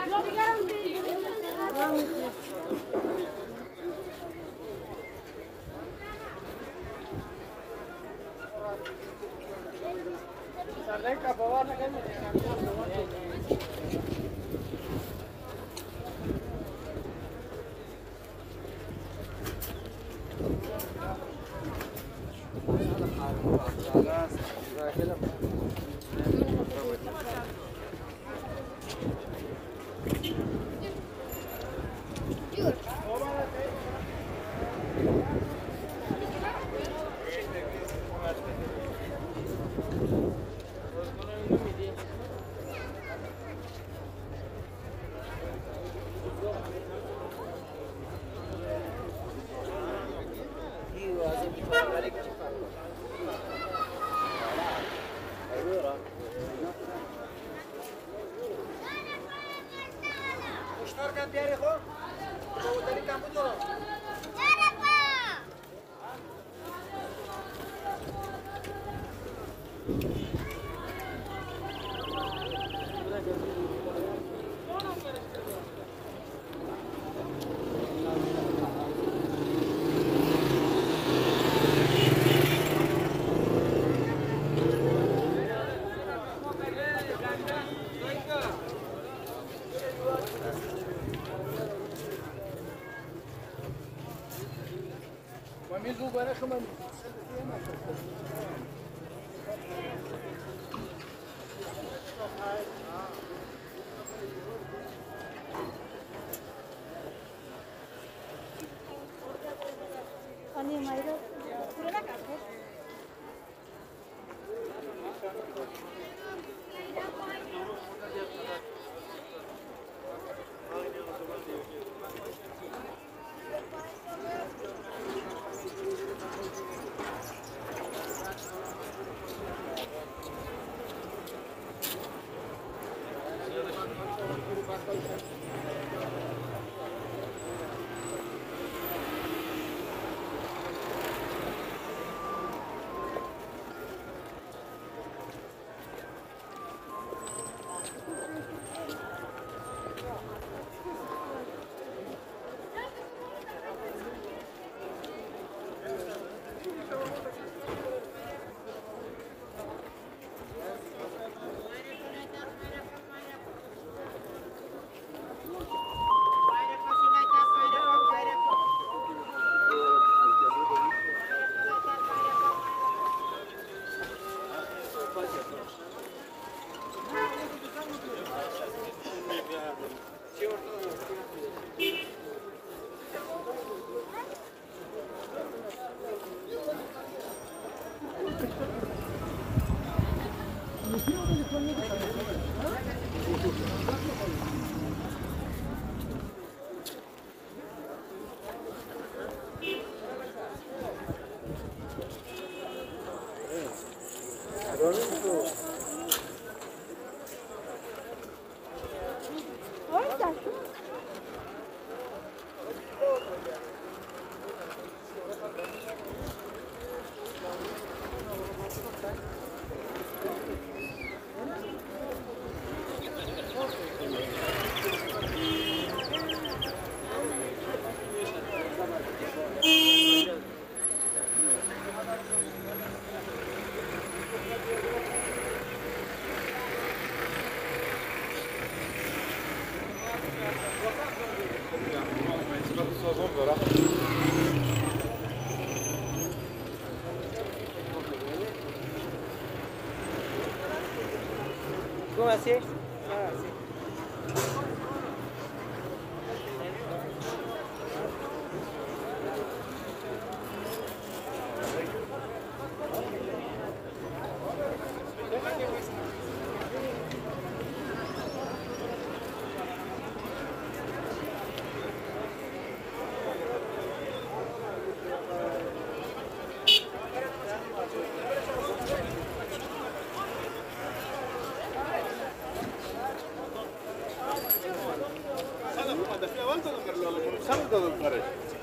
Gracias. Să nu dă